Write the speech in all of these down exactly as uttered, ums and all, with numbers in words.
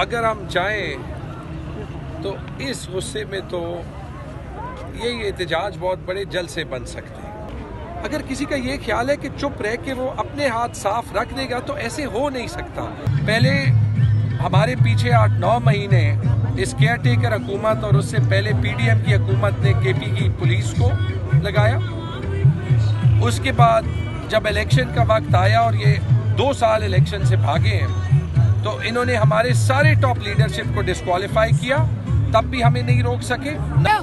अगर हम चाहें तो इस गुस्से में तो ये एहतजाज बहुत बड़े जलसे बन सकते हैं। अगर किसी का ये ख्याल है कि चुप रह के वो अपने हाथ साफ रख देगा तो ऐसे हो नहीं सकता। पहले हमारे पीछे आठ नौ महीने इस केयर टेकर हकूमत और उससे पहले पीडीएम की हकूमत ने केपी की पुलिस को लगाया। उसके बाद जब इलेक्शन का वक्त आया और ये दो साल इलेक्शन से भागे हैं तो इन्होंने हमारे सारे टॉप लीडरशिप को डिस्क्वालीफाई किया, तब भी हमें नहीं रोक सके।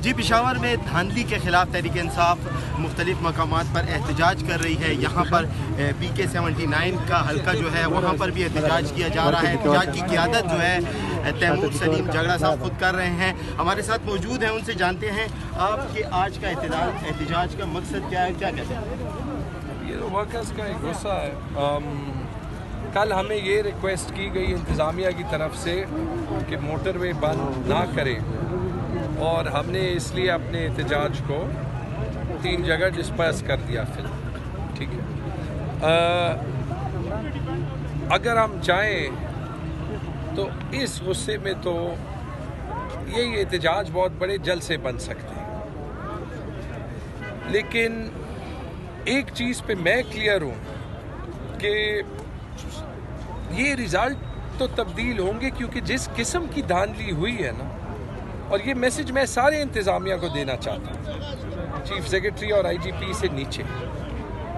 जी पिशावर में धांधली के खिलाफ तहरीक इंसाफ मुख्तलिफ मकामात पर एहतजाज कर रही है। यहाँ पर पी के सेवेंटी नाइन का हल्का जो है वहाँ पर भी एहतजाज किया जा रहा है। एहतजाज की क़ियादत जो है तैमूर सलीम झगड़ा साहब खुद कर रहे हैं, हमारे साथ मौजूद हैं, उनसे जानते हैं आपके आज का एहतजाज एहतजाज का मकसद क्या है, क्या कहते हैं? ये वर्कर्स का एक गुस्सा है। कल हमें ये रिक्वेस्ट की गई इंतज़ामिया की तरफ से कि मोटरवे बंद ना करें और हमने इसलिए अपने एहतजाज को तीन जगह डिस्पर्स कर दिया। फिर ठीक है, आ, अगर हम चाहें तो इस गुस्से में तो ये एहतजाज बहुत बड़े जलसे बन सकते हैं। लेकिन एक चीज़ पे मैं क्लियर हूँ कि ये रिज़ल्ट तो तब्दील होंगे, क्योंकि जिस किस्म की धांधली हुई है ना, और ये मैसेज मैं सारे इंतज़ामिया को देना चाहता हूँ, चीफ सेक्रेटरी और आईजीपी से नीचे।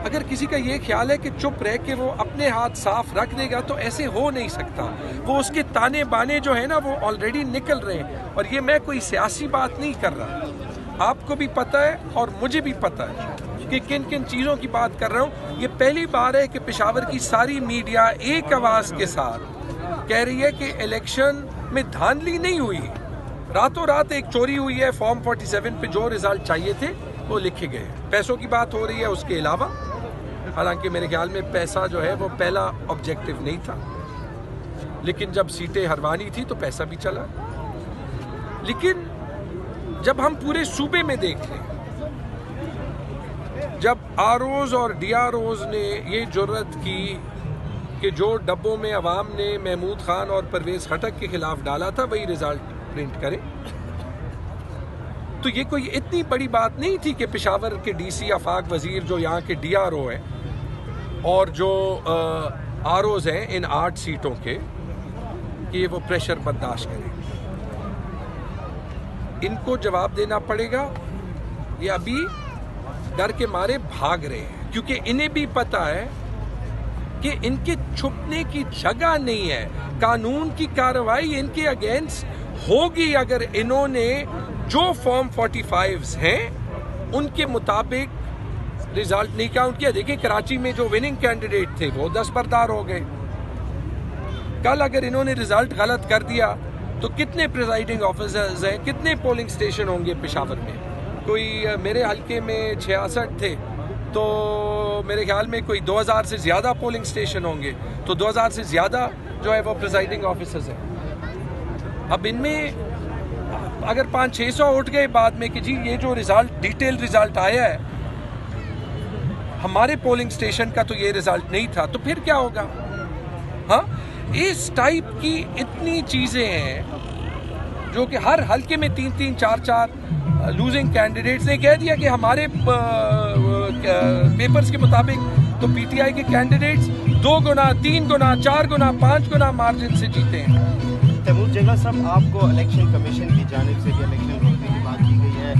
अगर किसी का ये ख्याल है कि चुप रह के वो अपने हाथ साफ रख देगा तो ऐसे हो नहीं सकता। वो उसके ताने बाने जो है ना वो ऑलरेडी निकल रहे हैं, और ये मैं कोई सियासी बात नहीं कर रहा, आपको भी पता है और मुझे भी पता है कि किन किन चीज़ों की बात कर रहा हूँ। ये पहली बार है कि पेशावर की सारी मीडिया एक आवाज़ के साथ कह रही है कि इलेक्शन में धांधली नहीं हुई, रातों रात एक चोरी हुई है। फॉर्म सैंतालीस पे जो रिजल्ट चाहिए थे वो लिखे गए। पैसों की बात हो रही है उसके अलावा, हालांकि मेरे ख्याल में पैसा जो है वो पहला ऑब्जेक्टिव नहीं था, लेकिन जब सीटें हरवानी थी तो पैसा भी चला। लेकिन जब हम पूरे सूबे में देख लें, जब आर ओज़ और डी आर ओज़ ने ये जुर्रत की कि जो डब्बों में अवाम ने महमूद खान और परवेज़ खटक के ख़िलाफ़ डाला था वही रिज़ल्ट प्रिंट करें, तो ये कोई इतनी बड़ी बात नहीं थी कि पेशावर के डी सी आफाक वज़ीर जो यहाँ के डी आर ओ हैं और जो आर ओज़ हैं इन आठ सीटों के, कि वो प्रेशर बर्दाश्त करें। इनको जवाब देना पड़ेगा। ये अभी डर के मारे भाग रहे हैं क्योंकि इन्हें भी पता है कि इनके छुपने की जगह नहीं है। कानून की कार्रवाई इनके अगेंस्ट होगी अगर इन्होंने जो फॉर्म पैंतालीस हैं उनके मुताबिक रिजल्ट नहीं काउंट किया। देखिए कराची में जो विनिंग कैंडिडेट थे वो दस्तबरदार हो गए। कल अगर इन्होंने रिजल्ट गलत कर दिया तो कितने प्रिजाइडिंग ऑफिसर्स हैं, कितने पोलिंग स्टेशन होंगे पेशावर में? कोई मेरे हलके में छियासठ थे तो मेरे ख्याल में कोई दो हज़ार से ज़्यादा पोलिंग स्टेशन होंगे, तो दो हज़ार से ज़्यादा जो है वो प्रिजाइडिंग ऑफिसर्स हैं। अब इनमें अगर पाँच छः सौ उठ गए बाद में कि जी ये जो रिज़ल्ट डिटेल रिज़ल्ट आया है हमारे पोलिंग स्टेशन का तो ये रिज़ल्ट नहीं था, तो फिर क्या होगा? हाँ, इस टाइप की इतनी चीज़ें हैं जो कि हर हलके में तीन तीन चार चार लूजिंग कैंडिडेट्स ने कह दिया कि हमारे पेपर्स के मुताबिक तो पी टी आई के कैंडिडेट्स दो गुना तीन गुना चार गुना पाँच गुना मार्जिन से जीते हैं। तैमूर जगड़ा साहब, आपको इलेक्शन कमीशन की जानिब से भी इलेक्शन रोकने की बात की गई है,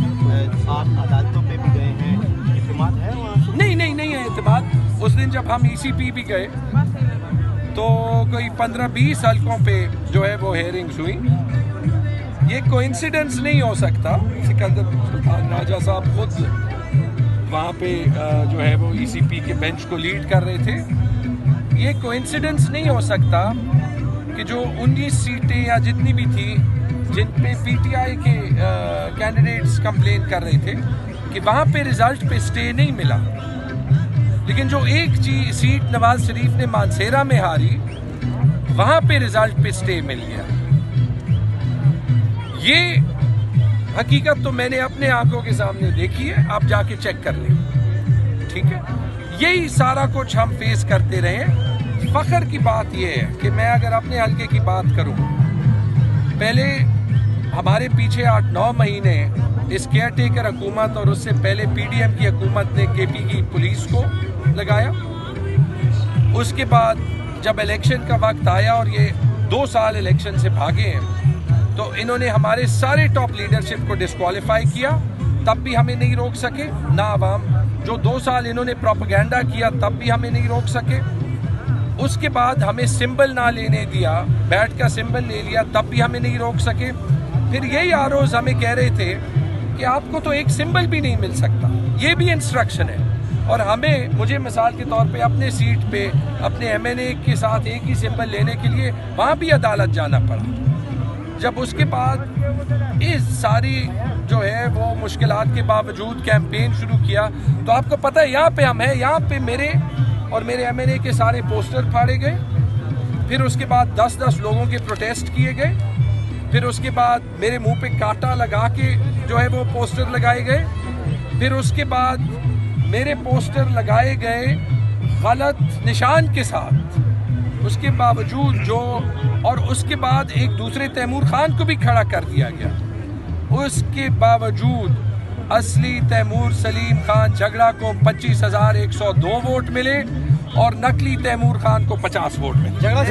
आप अदालतों पे भी गए हैं, एतमाद है वहाँ? नहीं नहीं नहीं है एतमाद। उस दिन जब हम ई सी पी भी गए तो कोई पंद्रह बीस हल्कों पर जो है वो हेयरिंग्स हुई। ये कोइंसिडेंस नहीं हो सकता। सिकंदर राजा साहब खुद वहाँ पे जो है वो ई सी पी के बेंच को लीड कर रहे थे। ये कोइंसिडेंस नहीं हो सकता कि जो उन्नीस सीटें या जितनी भी थी जिन पे पी टी आई के कैंडिडेट्स कंप्लेन कर रहे थे कि वहाँ पे रिजल्ट पे स्टे नहीं मिला, लेकिन जो एक सीट नवाज शरीफ ने मानसेरा में हारी वहाँ पे रिजल्ट पे स्टे मिल गया। ये हकीकत तो मैंने अपने आंखों के सामने देखी है, आप जाके चेक कर लें। ठीक है, यही सारा कुछ हम फेस करते रहे। फख्र की बात यह है कि मैं अगर अपने हलके की बात करूं पहले हमारे पीछे आठ नौ महीने इस केयर टेकर हुकूमत और उससे पहले पीडीएम की हुकूमत ने केपी की पुलिस को लगाया। उसके बाद जब इलेक्शन का वक्त आया और ये दो साल इलेक्शन से भागे हैं, तो इन्होंने हमारे सारे टॉप लीडरशिप को डिस्क्वालीफाई किया, तब भी हमें नहीं रोक सके ना आवाम। जो दो साल इन्होंने प्रोपेगेंडा किया तब भी हमें नहीं रोक सके। उसके बाद हमें सिंबल ना लेने दिया, बैट का सिंबल ले लिया, तब भी हमें नहीं रोक सके। फिर यही आरोज हमें कह रहे थे कि आपको तो एक सिंबल भी नहीं मिल सकता, ये भी इंस्ट्रक्शन है। और हमें, मुझे मिसाल के तौर पे अपने सीट पे अपने एमएनए के साथ एक ही सिंबल लेने के लिए वहाँ भी अदालत जाना पड़ा। जब उसके बाद इस सारी जो है वो मुश्किलात के बावजूद कैंपेन शुरू किया, तो आपको पता है यहाँ पे हम हैं, यहाँ पे मेरे और मेरे एमएनए के सारे पोस्टर फाड़े गए। फिर उसके बाद दस दस लोगों के प्रोटेस्ट किए गए। फिर उसके बाद मेरे मुंह पे कांटा लगा के जो है वो पोस्टर लगाए गए। फिर उसके बाद मेरे पोस्टर लगाए गए गलत निशान के साथ, उसके बावजूद जो, और उसके बाद एक दूसरे तैमूर खान को भी खड़ा कर दिया गया। उसके बावजूद असली तैमूर सलीम खान झगड़ा को पच्चीस हजार एक सौ दो वोट मिले और नकली तैमूर खान को पचास वोट मिले। जिंदाबाद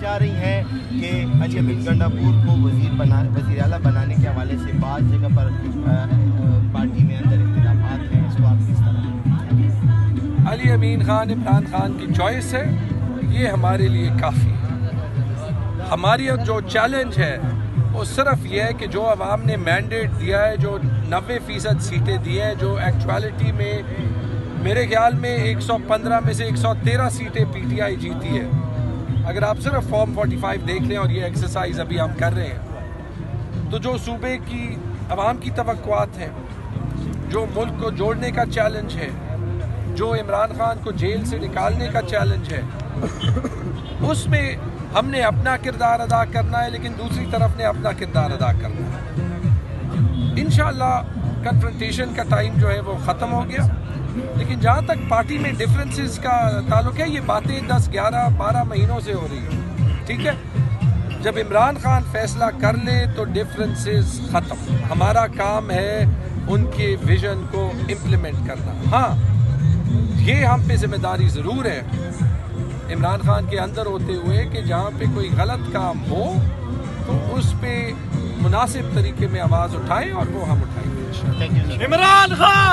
जा रही हैं कि अली अमीन गंडापुर को वजीर बना वजीर आला बनाने के हवाले से पाँच जगह पर पार्टी में अंदर इख्तिलाफात हैं, इसको आप किस तरह? अली अमीन खान इमरान खान की चॉइस है, ये हमारे लिए काफ़ी है। हमारी अब जो चैलेंज है वो सिर्फ ये है कि जो अवाम ने मैंडेट दिया है, जो नब्बे फीसद सीटें दी हैं, जो एक्चुअलिटी में मेरे ख्याल में एक सौ पंद्रह में से एक सौ तेरह सीटें पीटीआई जीती है। अगर आप सिर्फ फॉर्म पैंतालीस देख लें, और ये एक्सरसाइज अभी हम कर रहे हैं, तो जो सूबे की आवाम की तवक्कुआत हैं, जो मुल्क को जोड़ने का चैलेंज है, जो इमरान खान को जेल से निकालने का चैलेंज है, उसमें हमने अपना किरदार अदा करना है, लेकिन दूसरी तरफ ने अपना किरदार अदा करना है। इंशाल्लाह कन्फ्रंटेशन का टाइम जो है वो ख़त्म हो गया, लेकिन जहाँ तक पार्टी में डिफरेंसेस का ताल्लुक है, ये बातें दस, ग्यारह, बारह महीनों से हो रही हैं। ठीक है, जब इमरान खान फैसला कर ले तो डिफरेंसेस ख़त्म। हमारा काम है उनके विजन को इम्प्लीमेंट करना। हाँ, ये हम पे जिम्मेदारी ज़रूर है इमरान खान के अंदर होते हुए कि जहाँ पे कोई गलत काम हो तो उस पर मुनासिब तरीके में आवाज़ उठाएँ, और वो हम उठाएंगे। इमरान खान।